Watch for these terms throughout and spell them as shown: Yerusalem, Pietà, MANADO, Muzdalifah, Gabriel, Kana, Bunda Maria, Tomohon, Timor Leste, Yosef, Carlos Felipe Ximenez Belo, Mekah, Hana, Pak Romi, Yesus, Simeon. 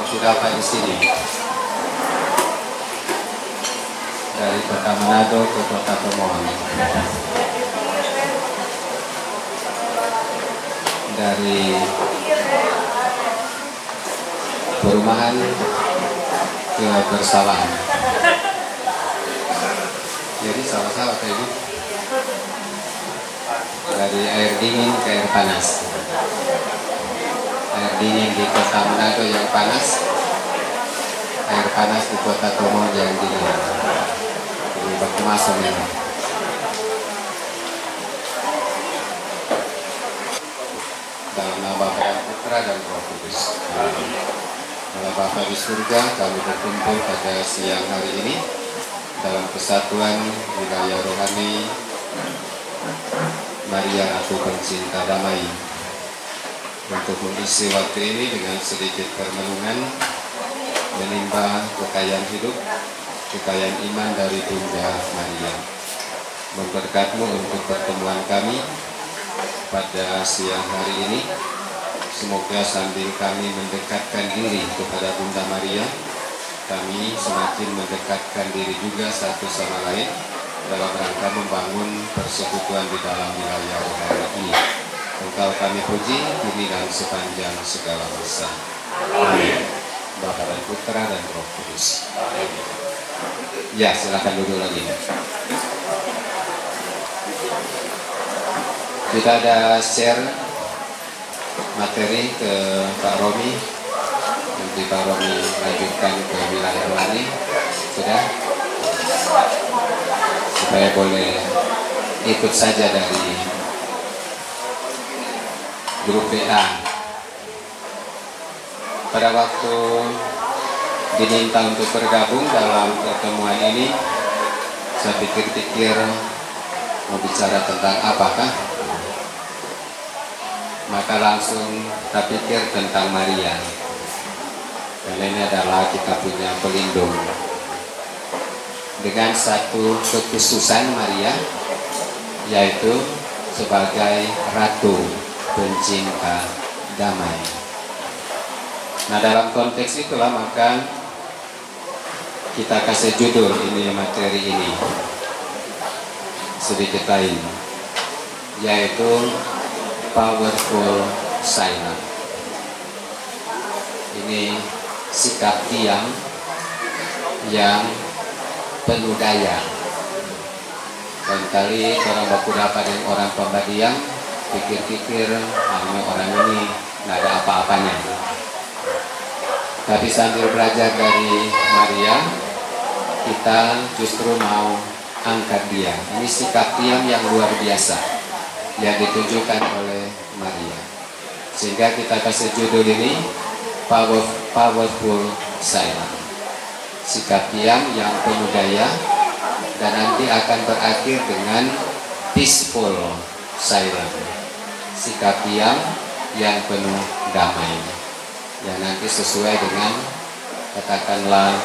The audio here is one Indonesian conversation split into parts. Portugal di sini. Dari kota Manado ke kota Tomohon. Dari perumahan ke persalahan. Jadi sama-sama kayak gitu. Dari air dingin ke air panas. Air dingin di kota Manado yang panas, air panas di kota Tomohon yang dingin. Ini berkemasem ini. Dalam nama Bapa dan Putra dan Roh Kudus. Dalam Bapa di surga, kami berkumpul pada siang hari ini dalam kesatuan wilayah rohani Maria Ratu Pencinta Damai. Untuk mengisi waktu ini dengan sedikit permenungan, menimba kekayaan hidup, kekayaan iman dari Bunda Maria. Memberkatmu untuk pertemuan kami pada siang hari ini. Semoga sambil kami mendekatkan diri kepada Bunda Maria, kami semakin mendekatkan diri juga satu sama lain dalam rangka membangun persekutuan di dalam wilayah rohani ini. Engkau kami puji kini dan sepanjang segala masa. Amin. Bapa dan Putra dan Roh Kudus. Amin. Ya, silakan duduk lagi. Kita ada share materi ke Pak Romi. Nanti Pak Romi lanjutkan ke wilayah rohani. Sudah? Supaya boleh ikut saja dari grup PA. Pada waktu diminta untuk bergabung dalam pertemuan ini, saya pikir-pikir mau bicara tentang apakah, maka langsung saya pikir tentang Maria, karena ini adalah kita punya pelindung. Dengan satu kekhususan Maria, yaitu sebagai Ratu Pencinta Damai. Nah, dalam konteks itulah maka kita kasih judul ini materi ini sedikit lain, yaitu Powerful Silence. Ini sikap diam yang penuh daya. Kali orang bakudapa dan orang pembadiang pikir-pikir, orang ini nggak ada apa-apanya. Tapi sambil belajar dari Maria, kita justru mau angkat dia. Ini sikap diam yang luar biasa yang ditunjukkan oleh Maria. Sehingga kita kasih judul ini Powerful Silence. Sikap diam yang penuh daya, dan nanti akan berakhir dengan Peaceful Silence. Sikap diam yang penuh damai, yang nanti sesuai dengan katakanlah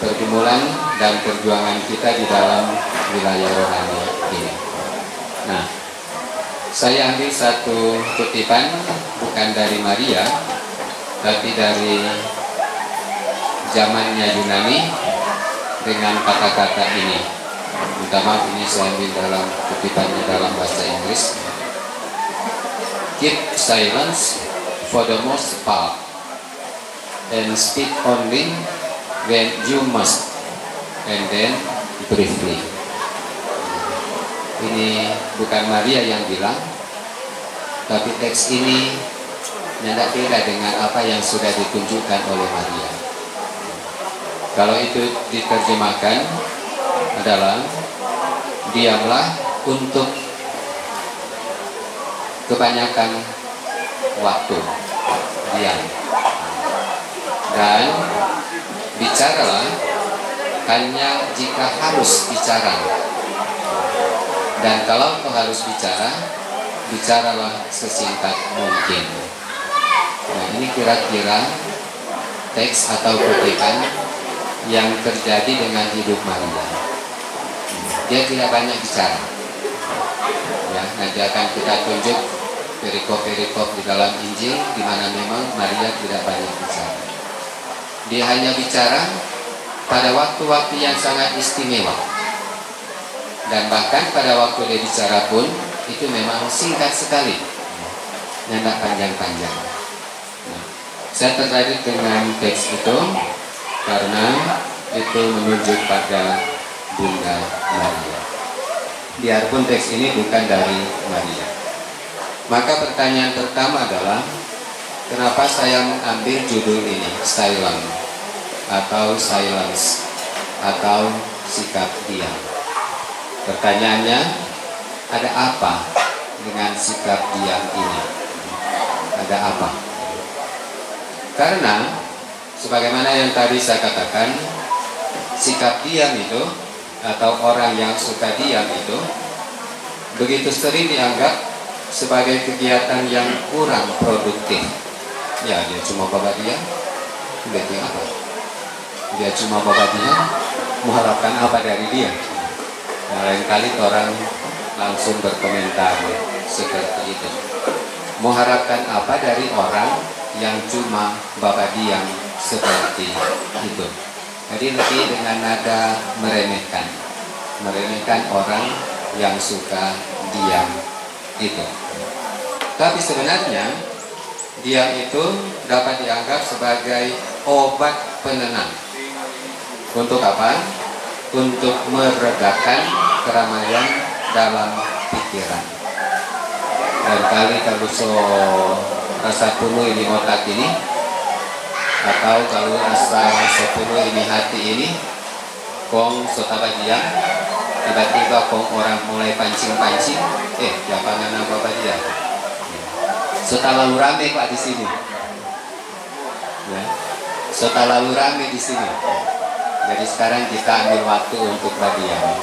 pergumulan dan perjuangan kita di dalam wilayah rohani ini. Nah, saya ambil satu kutipan bukan dari Maria, tapi dari zamannya Yunani dengan kata-kata ini. Minta maaf, ini saya ambil dalam kutipannya dalam bahasa Inggris. Keep silence for the most part, and speak only when you must, and then briefly. Ini bukan Maria yang bilang, tapi teks ini tidak beda dengan apa yang sudah ditunjukkan oleh Maria. Kalau itu diterjemahkan adalah diamlah untuk kebanyakan waktu, diam, dan bicaralah hanya jika harus bicara. Dan kalau kau harus bicara, bicaralah sesingkat mungkin. Nah, ini kira-kira teks atau kutipan yang terjadi dengan hidup Maria. Dia tidak banyak bicara. Ya, nanti akan kita tunjuk perikop-perikop di dalam Injil di mana memang Maria tidak banyak bicara. Dia hanya bicara pada waktu-waktu yang sangat istimewa. Dan bahkan pada waktu dia bicara pun itu memang singkat sekali, tidak panjang-panjang. Nah, saya tertarik dengan teks itu karena itu menunjuk pada Bunda Maria. Biarpun teks ini bukan dari Maria. Maka pertanyaan pertama adalah, kenapa saya mengambil judul ini, silent atau silence atau sikap diam? Pertanyaannya, ada apa dengan sikap diam ini? Ada apa? Karena sebagaimana yang tadi saya katakan, sikap diam itu atau orang yang suka diam itu begitu sering dianggap sebagai kegiatan yang kurang produktif. Ya, dia cuma bawa diam, berarti apa? Dia cuma bawa diam, mengharapkan apa dari dia? Lain kali orang langsung berkomentar seperti itu. Mengharapkan apa dari orang yang cuma bawa diam seperti itu? Jadi lebih dengan nada meremehkan, meremehkan orang yang suka diam itu. Tapi sebenarnya diam itu dapat dianggap sebagai obat penenang. Untuk apa? Untuk meredakan keramaian dalam pikiran. Dan kali kalau rasa penuh di otak ini, atau kalau rasa 10 ini hati ini, kong sotaba diam, tiba-tiba kong orang mulai pancing-pancing, jangan apa aja. Sota lalu rame Pak di sini. Ya. Sota lalu rame di sini. Jadi sekarang kita ambil waktu untuk berdiam.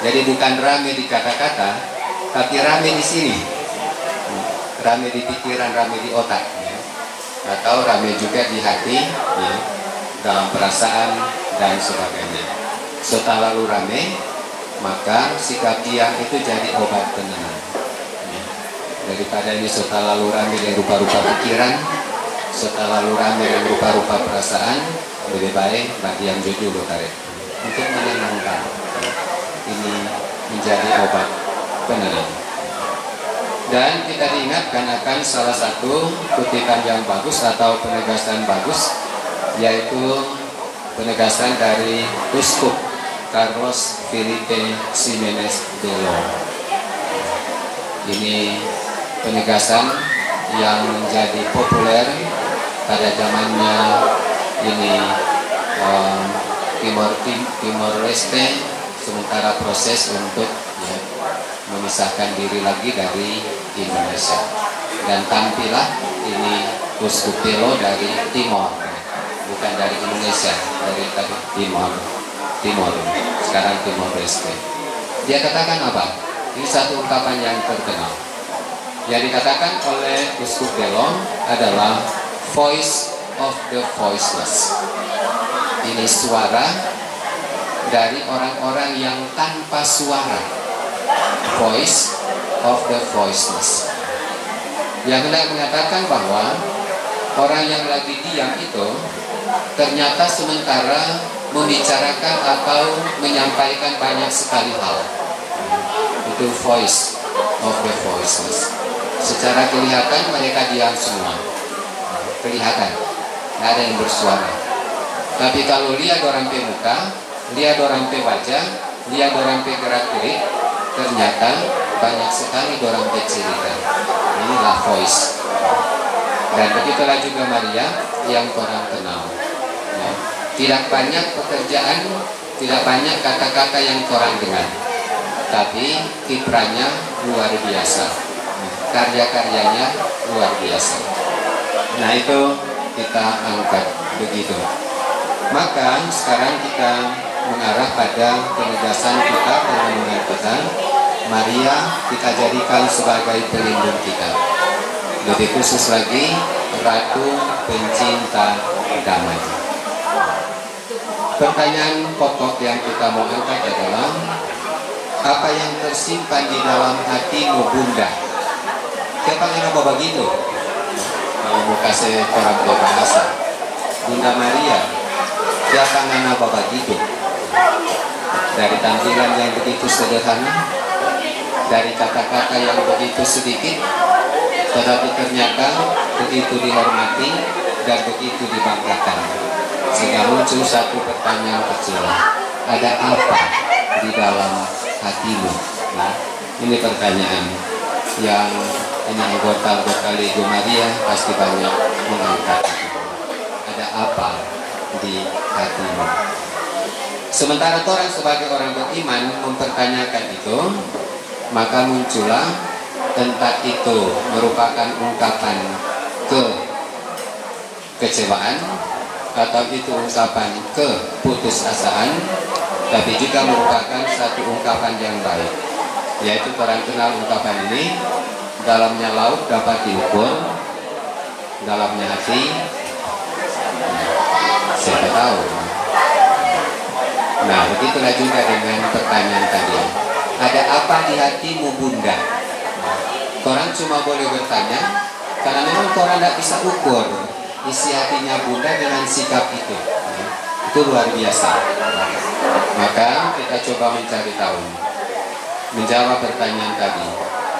Jadi bukan rame di kata-kata, tapi rame di sini. Rame di pikiran, rame di otak, ya. Atau rame juga di hati, ya. Dalam perasaan dan sebagainya. Setelah lalu rame, maka sikap diam itu jadi obat penenang, ya. Daripada ini setelah lalu rame dengan rupa-rupa pikiran, setelah lalu rame dengan rupa-rupa perasaan, lebih baik berdiam dulu tarik untuk menenangkan, ya. Ini menjadi obat penenang. Dan kita diingatkan akan salah satu kutipan yang bagus atau penegasan bagus, yaitu penegasan dari Uskup Carlos Felipe Ximenez Belo. Ini penegasan yang menjadi populer pada zamannya ini Timor Leste, sementara proses untuk, ya, memisahkan diri lagi dari Indonesia. Dan tampillah ini Uskup Belo dari Timor, bukan dari Indonesia, dari Timor. Sekarang Timor Leste. Dia katakan apa? Ini satu ungkapan yang terkenal. Yang dikatakan oleh Uskup Belo adalah voice of the voiceless. Ini suara dari orang-orang yang tanpa suara. Voice of the voiceless. Yang hendak mengatakan bahwa orang yang lagi diam itu ternyata sementara membicarakan atau menyampaikan banyak sekali hal. Itu voice of the voiceless. Secara kelihatan mereka diam semua, kelihatan, tidak ada yang bersuara. Tapi kalau lihat orang pe muka, lihat orang pe wajah, lihat orang pe gerak gerik, ternyata banyak sekali orang bercerita. Inilah voice. Dan begitulah juga Maria yang orang kenal, ya. Tidak banyak pekerjaan, tidak banyak kata-kata yang orang dengar, tapi kiprahnya luar biasa, karya-karyanya luar biasa. Nah, itu kita angkat begitu. Maka sekarang kita mengarah pada penegasan kita, perlindungan kita. Maria kita jadikan sebagai pelindung kita, lebih khusus lagi Ratu Pencinta Damai. Pertanyaan pokok yang kita mau angkat adalah, apa yang tersimpan di dalam hatimu, Bunda? Siapa yang mau begitu? Kalau buka saya kurang berbahasa. Bunda Maria, Kana Babagito. Dari tampilan yang begitu sederhana, dari kata-kata yang begitu sedikit, tetapi ternyata begitu dihormati dan begitu dibanggakan. Sehingga muncul satu pertanyaan kecil, ada apa di dalam hatimu? Nah, ini pertanyaan yang ini anggota-anggota Lego Maria pasti banyak mengangkat. Ada apa di hatimu? Sementara orang sebagai orang beriman mempertanyakan itu, maka muncullah tentat itu merupakan ungkapan kekecewaan atau itu ungkapan keputusasaan, tapi juga merupakan satu ungkapan yang baik, yaitu orang kenal ungkapan ini, dalamnya laut dapat diukur, dalamnya hati siapa tahu. Nah, begitulah juga dengan pertanyaan tadi, ada apa di hatimu Bunda? Korang cuma boleh bertanya karena memang korang tidak bisa ukur isi hatinya Bunda dengan sikap itu. Itu luar biasa. Maka kita coba mencari tahu, menjawab pertanyaan tadi,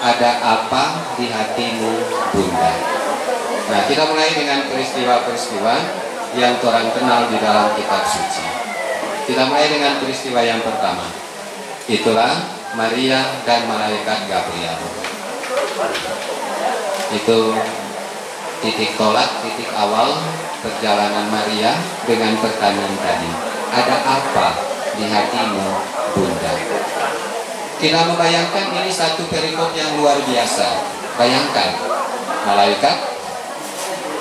ada apa di hatimu Bunda? Nah, kita mulai dengan peristiwa-peristiwa yang korang kenal di dalam kitab suci. Kita mulai dengan peristiwa yang pertama, itulah Maria dan malaikat Gabriel. Itu titik tolak, titik awal perjalanan Maria dengan pertanyaan tadi, ada apa di hatimu Bunda? Kita membayangkan ini satu perikop yang luar biasa. Bayangkan, malaikat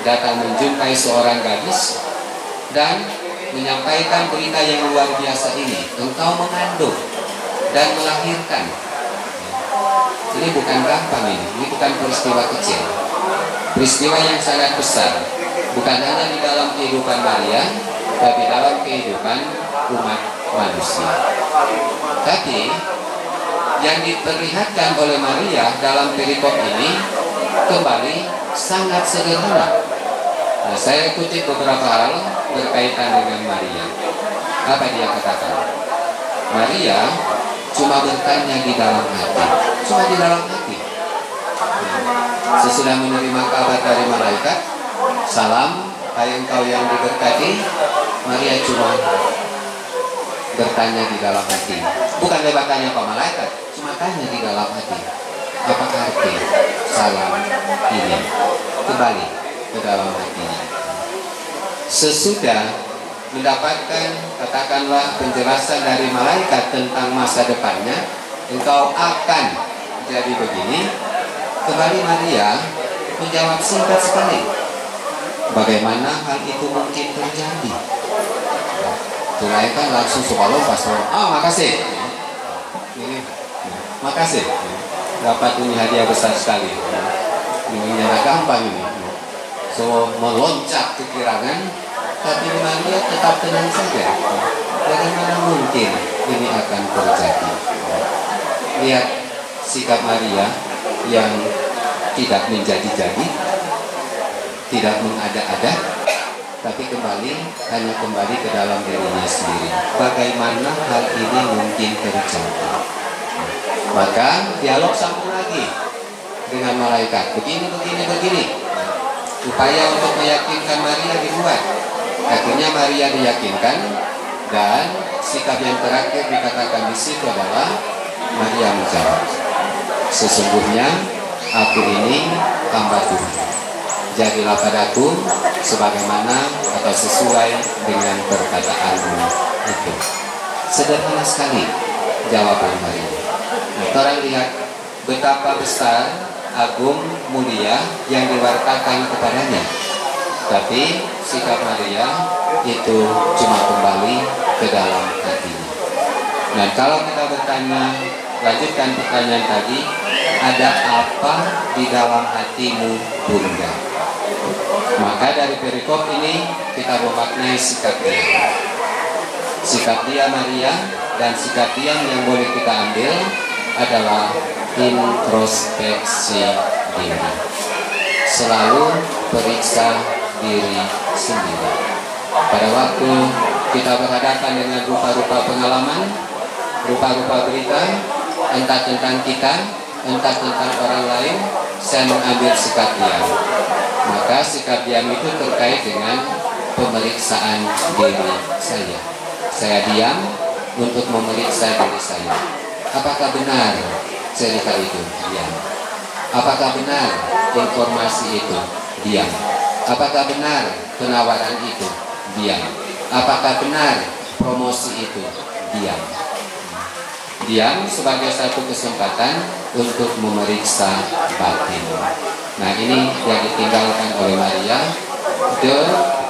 datang menjumpai seorang gadis dan menyampaikan berita yang luar biasa ini, engkau mengandung dan melahirkan. Ini bukan gampang, ini bukan peristiwa kecil, peristiwa yang sangat besar, bukan hanya di dalam kehidupan Maria, tapi dalam kehidupan umat manusia. Tapi yang diperlihatkan oleh Maria dalam perikop ini kembali sangat sederhana. Nah, saya kutip beberapa hal berkaitan dengan Maria. Apa dia katakan? Maria cuma bertanya di dalam hati, cuma di dalam hati. Sesudah menerima kabar dari malaikat, salam, hai engkau yang diberkati, Maria cuma bertanya di dalam hati. Bukan lebar tanya ke malaikat, cuma tanya di dalam hati, apa arti salam ini? Kembali ke dalam hatinya. Sesudah mendapatkan, katakanlah, penjelasan dari malaikat tentang masa depannya, engkau akan jadi begini, kembali Maria menjawab singkat sekali, bagaimana hal itu mungkin terjadi? Tunaikan langsung sekolah pastor, ah makasih, makasih, dapat ini hadiah besar sekali, ini agak gampang ini, so meloncat kekirangan. Tapi Maria tetap tenang saja, bagaimana mungkin ini akan terjadi? Lihat sikap Maria yang tidak menjadi-jadi, tidak mengada-ada, tapi kembali, hanya kembali ke dalam dirinya sendiri, bagaimana hal ini mungkin terjadi? Maka dialog sambung lagi dengan malaikat, begini, begini, begini. Upaya untuk meyakinkan Maria dibuat, akhirnya Maria diyakinkan, dan sikap yang terakhir dikatakan di situ adalah Maria menjawab, sesungguhnya aku ini hamba Tuhan, jadilah padaku sebagaimana atau sesuai dengan perkataanmu itu. Sederhana sekali jawaban Maria. Nah, orang lihat betapa besar, agung, mulia yang diwartakan kepadanya, tapi sikap Maria itu cuma kembali ke dalam hatinya. Dan kalau kita bertanya, lanjutkan pertanyaan tadi, ada apa di dalam hatimu Bunda? Maka dari perikop ini kita memaknai sikap dia Maria, dan sikap dia yang boleh kita ambil adalah introspeksi diri, selalu periksa diri sendiri. Pada waktu kita berhadapan dengan rupa-rupa pengalaman, rupa-rupa berita, entah tentang kita, entah tentang orang lain, saya mengambil sikap diam. Maka sikap diam itu terkait dengan pemeriksaan diri saya. Saya diam untuk memeriksa diri saya. Apakah benar cerita itu? Diam. Apakah benar informasi itu? Diam. Apakah benar penawaran itu? Diam. Apakah benar promosi itu? Diam. Diam sebagai satu kesempatan untuk memeriksa batin. Nah, ini yang ditinggalkan oleh Maria, the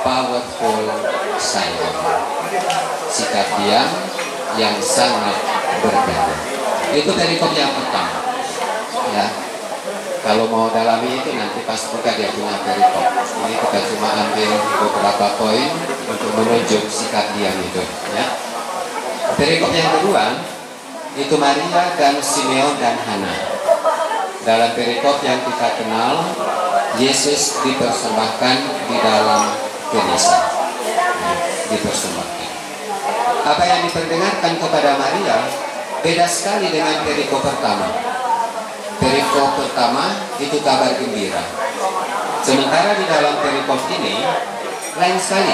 powerful silence, sikap diam yang sangat berdaya. Itu perikop yang pertama, ya. Kalau mau dalami itu nanti pas buka dia punya perikop. Ini kita cuma ambil beberapa poin untuk menunjuk sikap diam itu, ya. Perikop yang kedua itu Maria dan Simeon dan Hana. Dalam perikop yang kita kenal, Yesus dipersembahkan di dalam gereja. Dipersembahkan. Apa yang diperdengarkan kepada Maria beda sekali dengan perikop pertama. Perikop pertama itu kabar gembira. Sementara di dalam perikop ini lain sekali.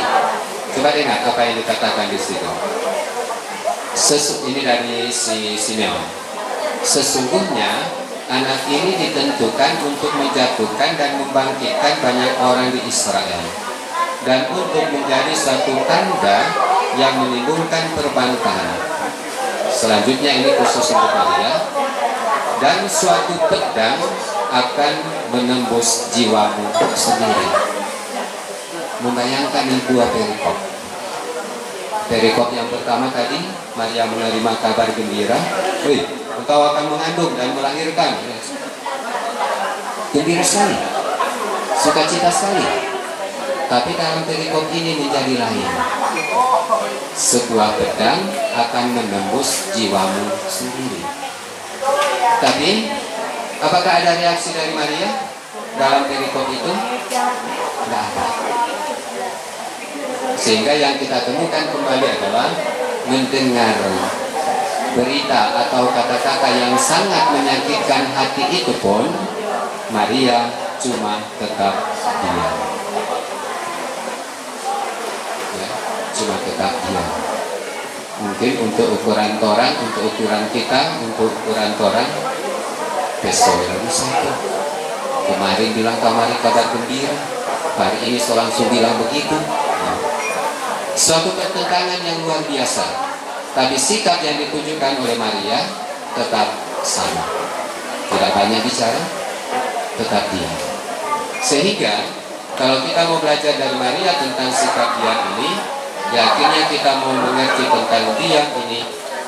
Coba dengar apa yang dikatakan di situ. Ini dari si Simeon. Sesungguhnya anak ini ditentukan untuk menjatuhkan dan membangkitkan banyak orang di Israel, dan untuk menjadi satu tanda yang menimbulkan perbantahan. Selanjutnya ini khusus untuk Maria. Dan suatu pedang akan menembus jiwamu sendiri. Membayangkan yang dua perikop. Perikop yang pertama tadi Maria menerima kabar gembira, engkau akan mengandung dan melahirkan, gembira sekali, sukacita sekali. Tapi dalam perikop ini menjadi lain. Sebuah pedang akan menembus jiwamu sendiri. Tapi apakah ada reaksi dari Maria dalam perikop itu? Tidak ada. Sehingga yang kita temukan kembali adalah mendengar berita atau kata-kata yang sangat menyakitkan hati itu pun Maria cuma tetap diam, ya, cuma tetap diam. Mungkin untuk ukuran orang, untuk ukuran kita, untuk ukuran orang besok lalu satu, kemarin bilang kemarin kabar gembira, hari ini langsung bilang begitu. Suatu pertentangan yang luar biasa. Tapi sikap yang ditunjukkan oleh Maria tetap sama. Tidak banyak bicara, tetap diam. Sehingga kalau kita mau belajar dari Maria tentang sikap diam ini, ya akhirnya kita mau mengerti tentang diam ini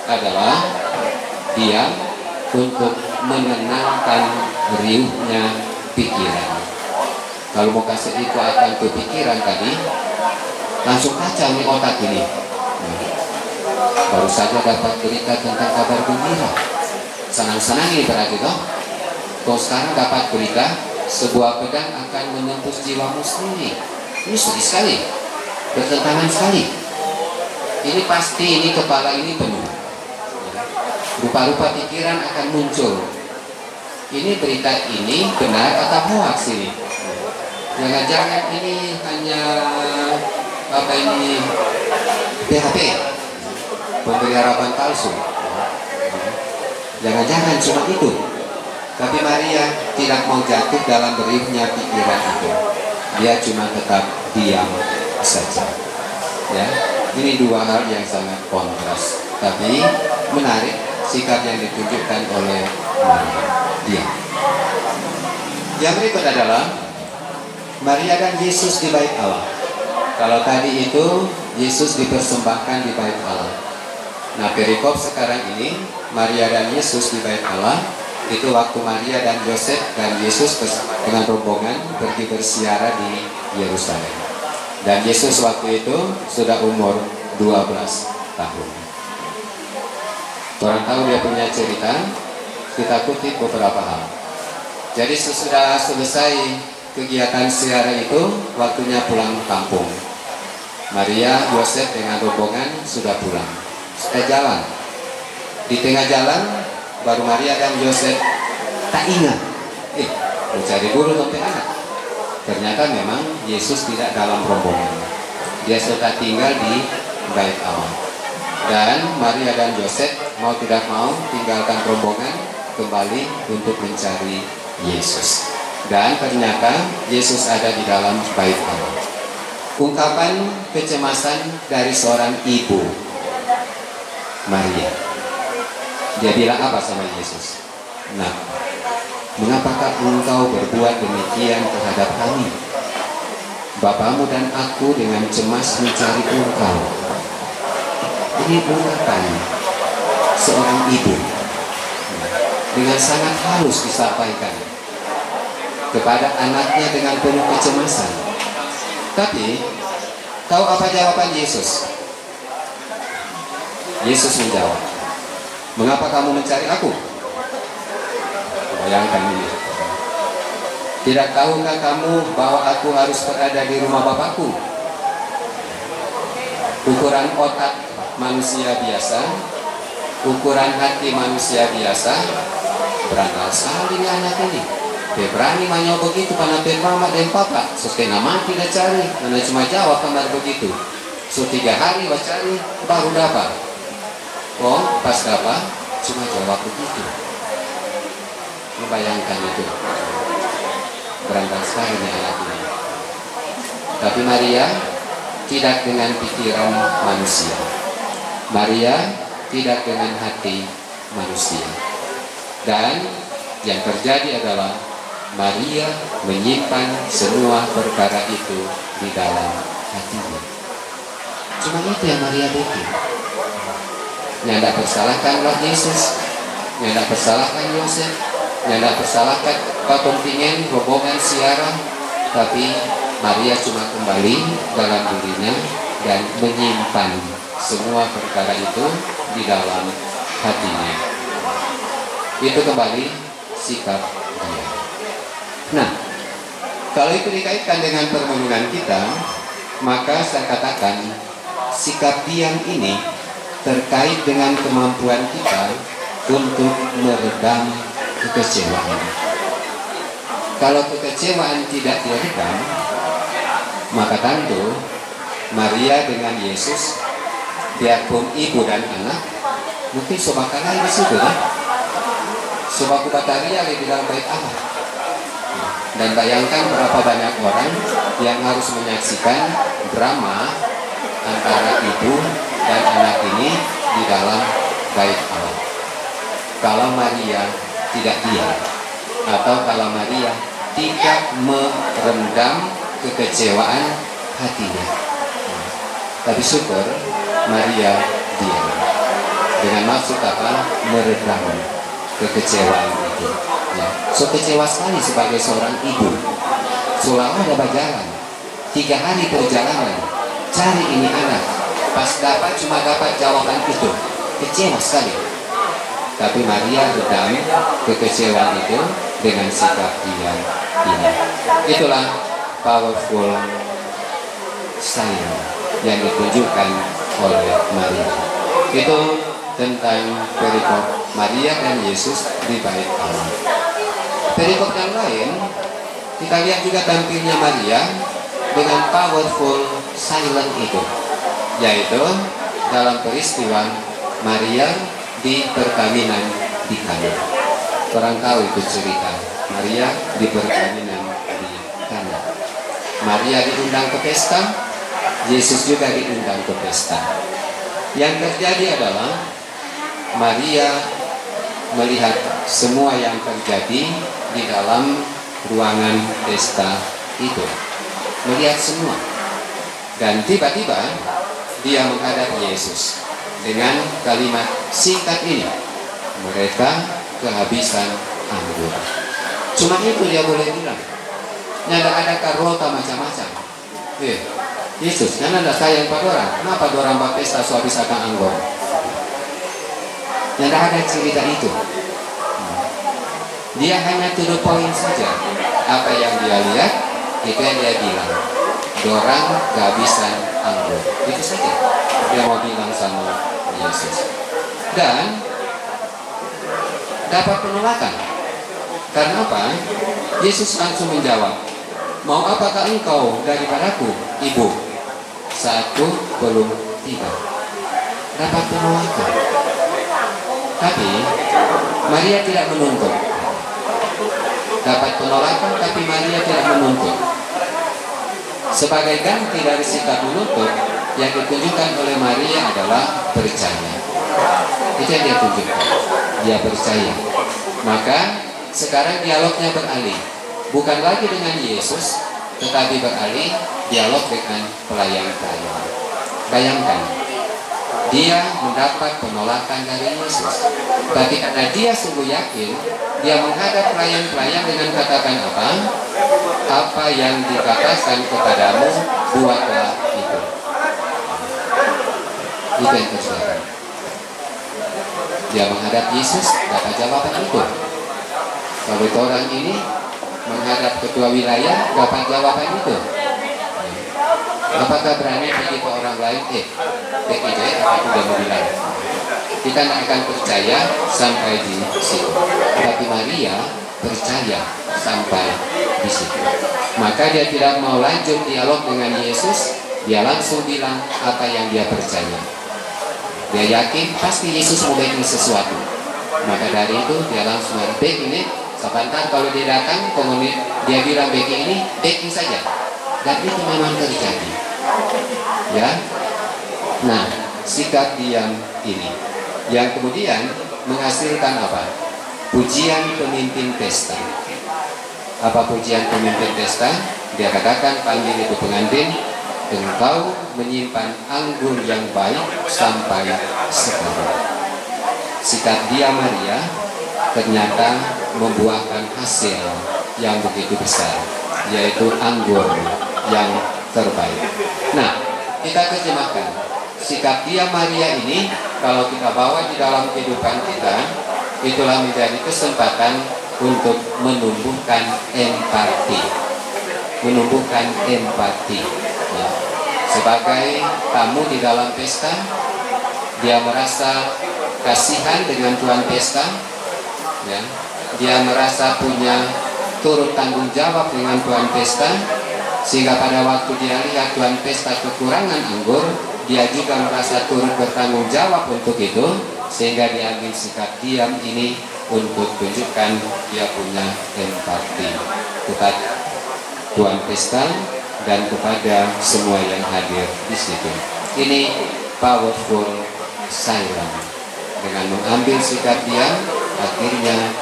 adalah diam untuk menenangkan riuhnya pikiran. Kalau mau kasih kekuatan ke pikiran tadi, langsung kacau nih otak ini. Baru saja dapat berita tentang kabar gembira, senang-senang ini berarti toh. Kau sekarang dapat berita sebuah pedang akan menembus jiwamu sendiri. Ini sedih sekali, bertentangan sekali. Ini pasti ini kepala ini penuh. Rupa-rupa pikiran akan muncul. Ini berita ini benar atau hoax ini? Jangan-jangan ini hanya apa ini PHP, pemberi harapan palsu. Jangan-jangan cuma itu. Tapi Maria tidak mau jatuh dalam beriuhnya pikiran itu. Dia cuma tetap diam saja, ya. Ini dua hal yang sangat kontras. Tapi menarik sikap yang ditunjukkan oleh Maria. Diam. Yang berikut adalah Maria dan Yesus di bait Allah. Kalau tadi itu Yesus dipersembahkan di bait Allah. Nah, perikop sekarang ini Maria dan Yesus di bait Allah. Itu waktu Maria dan Yosef dan Yesus dengan rombongan pergi bersiarah di Yerusalem. Dan Yesus waktu itu sudah umur 12 tahun. Orang tahu dia punya cerita. Kita kutip beberapa hal. Jadi sesudah selesai kegiatan siarah itu, waktunya pulang kampung. Maria, Yosef dengan rombongan sudah pulang. Jalan. Di tengah jalan baru Maria dan Yosef tak ingat. Mencari guru untuk anak. Ternyata memang Yesus tidak dalam rombongan. Dia sudah tinggal di bait Allah. Dan Maria dan Yosef mau tidak mau tinggalkan rombongan kembali untuk mencari Yesus. Dan ternyata Yesus ada di dalam bait Allah. Ungkapan kecemasan dari seorang ibu Maria. Dia bilang apa sama Yesus? Nah, mengapakah engkau berbuat demikian terhadap kami? Bapamu dan aku dengan cemas mencari engkau. Ini ungkapan seorang ibu. Dengan sangat halus disampaikan kepada anaknya dengan penuh kecemasan. Tapi tahu apa jawaban Yesus? Yesus menjawab, mengapa kamu mencari aku? Bayangkan ini. Tidak tahukah kamu bahwa aku harus berada di rumah Bapakku? Ukuran otak manusia biasa, ukuran hati manusia biasa, beranal sekali anak ini. Dia berani manyau begitu, panampil mama dan papa. Sudah nama tidak cari, karena cuma jawab kamar begitu. Sudah 3 hari cari, baru dapat. Oh, pas dapat, cuma jawab begitu. Membayangkan itu. Berantas sekali anaknya. Tapi Maria tidak dengan pikiran manusia. Maria tidak dengan hati manusia. Dan yang terjadi adalah Maria menyimpan semua perkara itu di dalam hatinya. Cuma itu yang Maria bikin. Yang tidak bersalahkanlah Yesus, yang tidak bersalahkan Yosef, yang tidak bersalahkan kepentingan rombongan siarah, tapi Maria cuma kembali dalam dirinya dan menyimpan semua perkara itu di dalam hatinya. Itu kembali sikap dia. Nah, kalau itu dikaitkan dengan permenungan kita, maka saya katakan sikap diam ini terkait dengan kemampuan kita untuk meredam kekecewaan. Kalau kekecewaan tidak diredam, maka tentu Maria dengan Yesus, biarpun ibu dan anak, mungkin sobat kanan di situ, ya? Sobat kubataria di dalam bait Allah. Dan bayangkan berapa banyak orang yang harus menyaksikan drama antara ibu dan anak ini di dalam bait Allah. Kalau Maria tidak diam, atau kalau Maria tidak merendam kekecewaan hatinya. Tapi syukur Maria diam. Dengan maksud apa? Meredam kekecewaan itu. So kecewa sekali sebagai seorang ibu. Selama ada berjalan 3 hari perjalanan cari ini anak, pas dapat cuma dapat jawaban itu. Kecewa sekali. Tapi Maria redam kekecewaan itu dengan sikap diam ini. Itulah powerful sign yang ditunjukkan oleh Maria. Itu tentang perikop Maria dan Yesus di bait Allah. Perikop yang lain, kita lihat juga tampilnya Maria dengan powerful silent itu, yaitu dalam peristiwa Maria di perkawinan di Kana. Orang tahu itu cerita Maria di perkawinan di Kana. Maria diundang ke pesta, Yesus juga diundang ke pesta. Yang terjadi adalah Maria melihat semua yang terjadi di dalam ruangan pesta itu, melihat semua. Dan tiba-tiba dia menghadap Yesus dengan kalimat singkat ini, mereka kehabisan anggur. Cuma itu dia boleh bilang. Nada ada karota macam-macam. Yesus, nada ada sayang pada orang. Kenapa dorang bapesta suami sakang anggur? Nada ada cerita itu. Dia hanya to the point saja. Apa yang dia lihat, itu yang dia bilang. dorang kehabisan anggur. Itu saja dia mau bilang sama Yesus. Dan dapat penolakan. Karena apa? Yesus langsung menjawab, mau apakah engkau daripadaku, Ibu? Saatku belum tiba. Dapat penolakan. Tapi Maria tidak menuntut. Dapat penolakan, tapi Maria tidak menuntut. Sebagai ganti dari sikap menuntut, yang ditunjukkan oleh Maria adalah percaya. Itu yang dia tunjukkan. Dia percaya. Maka sekarang dialognya beralih, bukan lagi dengan Yesus, tetapi beralih dialog dengan pelayan-pelayan. Bayangkan, dia mendapat penolakan dari Yesus, tapi karena dia sungguh yakin, dia menghadap pelayan-pelayan dengan katakan apa? Apa yang dikatakan kepadamu, buatlah itu. Itu yang terjadi. Dia menghadap Yesus, dapat jawaban itu. Kalau itu orang ini menghadap ketua wilayah, dapat jawaban itu. Apakah berani bagi orang lain? PKJ apa sudah bilang? Kita tidak akan percaya sampai di situ. Tapi Maria percaya sampai di situ. Maka dia tidak mau lanjut dialog dengan Yesus. Dia langsung bilang apa yang dia percaya. Dia yakin pasti Yesus mau bikin sesuatu. Maka dari itu dia langsung baik ini. Sebentar kalau dia datang, dia bilang baik ini, baik saja. Dan itu memang terjadi. Ya. Nah, sikap diam ini yang kemudian menghasilkan apa? Pujian pemimpin pesta. Apa pujian pemimpin pesta? Dia katakan, panggil itu pengantin, engkau menyimpan anggur yang baik sampai sekarang. Sikap diam Maria ternyata membuahkan hasil yang begitu besar, yaitu anggur yang terbaik. Nah, kita terjemahkan sikap diam Maria ini kalau kita bawa di dalam kehidupan kita, itulah menjadi kesempatan untuk menumbuhkan empati, ya. Sebagai tamu di dalam pesta, dia merasa kasihan dengan tuan pesta, ya. Dia merasa punya turut tanggung jawab dengan tuan pesta, sehingga pada waktu dia lihat tuan pesta kekurangan anggur, dia juga merasa turut bertanggung jawab untuk itu, sehingga diambil sikap diam ini untuk tunjukkan dia punya empati kepada tuan pesta dan kepada semua yang hadir di situ. Ini powerful silence. Dengan mengambil sikap diam, akhirnya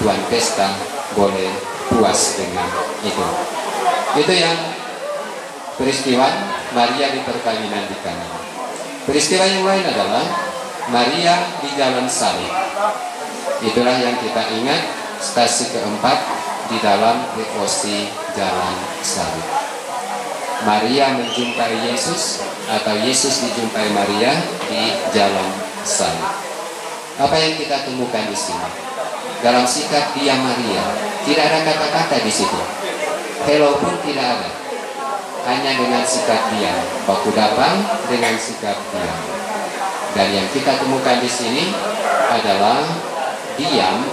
tuan pesta boleh puas dengan itu. Itu yang peristiwa Maria di perkawinan di Kana. Peristiwa yang lain adalah Maria di Jalan Salib. Itulah yang kita ingat stasi keempat di dalam devosi Jalan Salib. Maria menjumpai Yesus atau Yesus dijumpai Maria di Jalan Salib. Apa yang kita temukan di sini? Dalam sikap diam Maria tidak ada kata-kata di situ. Hello pun tidak ada. Hanya dengan sikap diam, baku datang dengan sikap diam. Dan yang kita temukan di sini adalah diam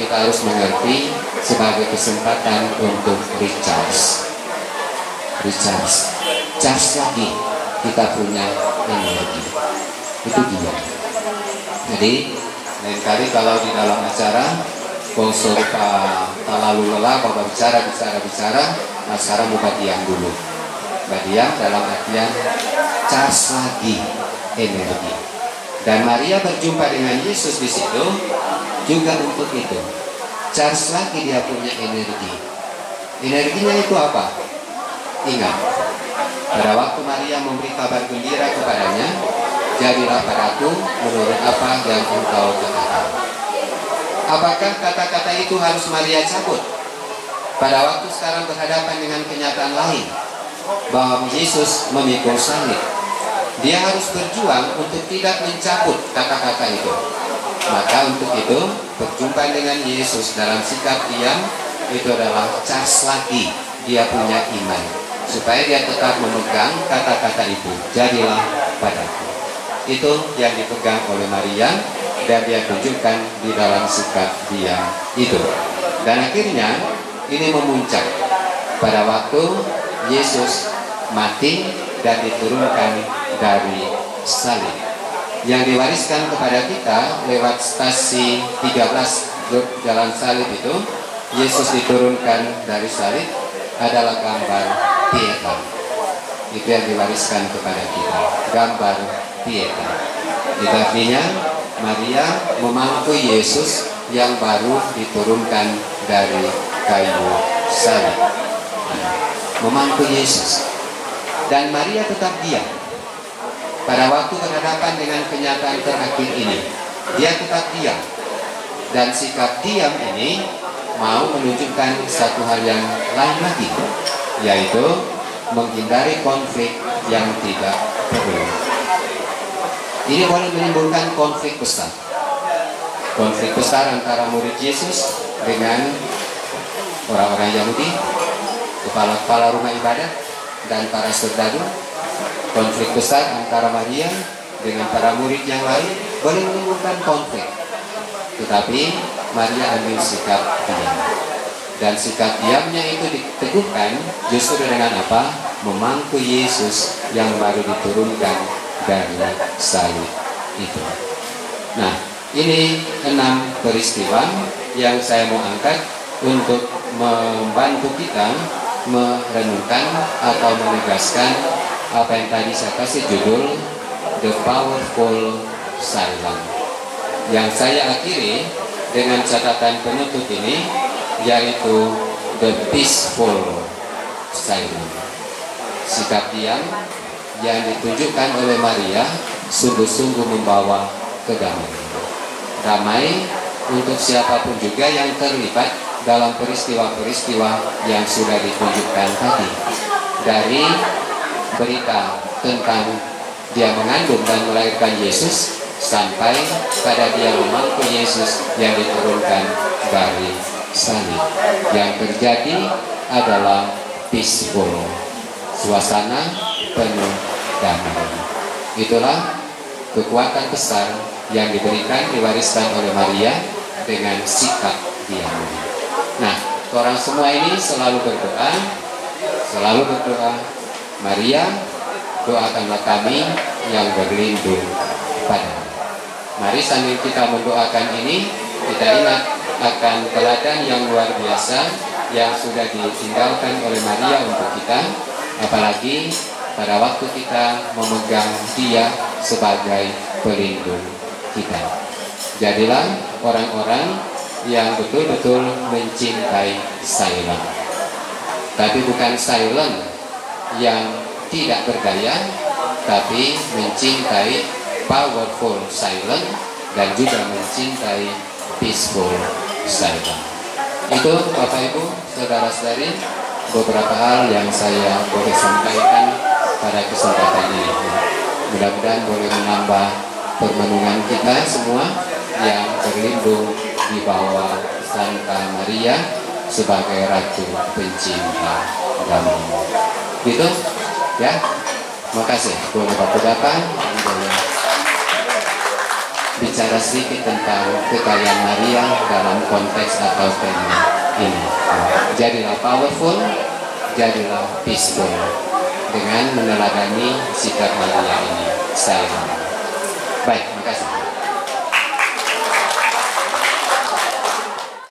kita harus mengerti sebagai kesempatan untuk recharge. Charge lagi kita punya energi. Itu diam. Jadi lain kali kalau di dalam acara sponsor terlalu lelah kalau bicara nah sekarang buka diam dulu. Diam dalam artian cas lagi energi. Dan Maria berjumpa dengan Yesus di situ juga untuk itu. Cas lagi dia punya energi. Energinya itu apa? Ingat, pada waktu Maria memberi kabar gembira kepadanya, jadilah padaku menurut apa yang engkau katakan. Apakah kata-kata itu harus Maria cabut? Pada waktu sekarang berhadapan dengan kenyataan lain, bahwa Yesus memikul salib, dia harus berjuang untuk tidak mencabut kata-kata itu. Maka untuk itu, perjumpaan dengan Yesus dalam sikap diam, itu adalah cas lagi dia punya iman. supaya dia tetap memegang kata-kata itu, jadilah padaku. Itu yang dipegang oleh Maria dan dia tunjukkan di dalam sikap dia itu. Dan akhirnya ini memuncak pada waktu Yesus mati dan diturunkan dari salib, yang diwariskan kepada kita lewat stasi 13 jalan salib itu. Yesus diturunkan dari salib adalah gambar Pietà. Itu yang diwariskan kepada kita, gambar Pietà. Itu artinya Maria memangku Yesus yang baru diturunkan dari kayu salib, memangku Yesus. Dan Maria tetap diam pada waktu berhadapan dengan kenyataan terakhir ini. Dia tetap diam, dan sikap diam ini mau menunjukkan satu hal yang lain lagi, yaitu menghindari konflik yang tidak perlu. Ini boleh menimbulkan konflik besar, konflik besar antara murid Yesus dengan orang-orang Yahudi, kepala-kepala rumah ibadah dan para serdadu. Konflik besar antara Maria dengan para murid yang lain boleh menimbulkan konflik. Tetapi Maria ambil sikap diam, dan sikap diamnya itu diteguhkan justru dengan apa? Memangku Yesus yang baru diturunkan dari salib itu. Nah, ini 6 peristiwa yang saya mau angkat untuk membantu kita merenungkan atau menegaskan apa yang tadi saya kasih judul The Powerful Silence, yang saya akhiri dengan catatan penutup ini, yaitu The Peaceful Silence. Sikap diam yang ditunjukkan oleh Maria sungguh-sungguh membawa kedamaian. Damai untuk siapapun juga yang terlibat dalam peristiwa-peristiwa yang sudah ditunjukkan tadi. Dari berita tentang dia mengandung dan melahirkan Yesus sampai pada dia memangku Yesus yang diturunkan dari salib, yang terjadi adalah peaceful, suasana penuh damai. Itulah kekuatan besar yang diberikan, diwariskan oleh Maria dengan sikap diamnya. Nah, orang semua ini selalu berdoa, Maria, doakanlah kami yang berlindung padamu. Mari sambil kita mendoakan ini, kita ingat akan teladan yang luar biasa yang sudah ditinggalkan oleh Maria untuk kita, apalagi pada waktu kita memegang dia sebagai pelindung kita. Jadilah orang-orang yang betul-betul mencintai silent, tapi bukan silent yang tidak berdaya, tapi mencintai powerful silent dan juga mencintai peaceful silent. Itu Bapak Ibu, saudara-saudari, beberapa hal yang saya boleh sampaikan pada kesempatan ini. Mudah-mudahan boleh menambah permenungan kita semua yang berlindung di bawah Santa Maria sebagai Ratu Pencinta Damai. Gitu ya. Makasih. Boleh Bapak-Bapak bicara sedikit tentang kekayaan Maria dalam konteks atau tema ini. Jadilah powerful, jadilah peaceful dengan meneladani sikap Maria ini. Saya baik, makasih.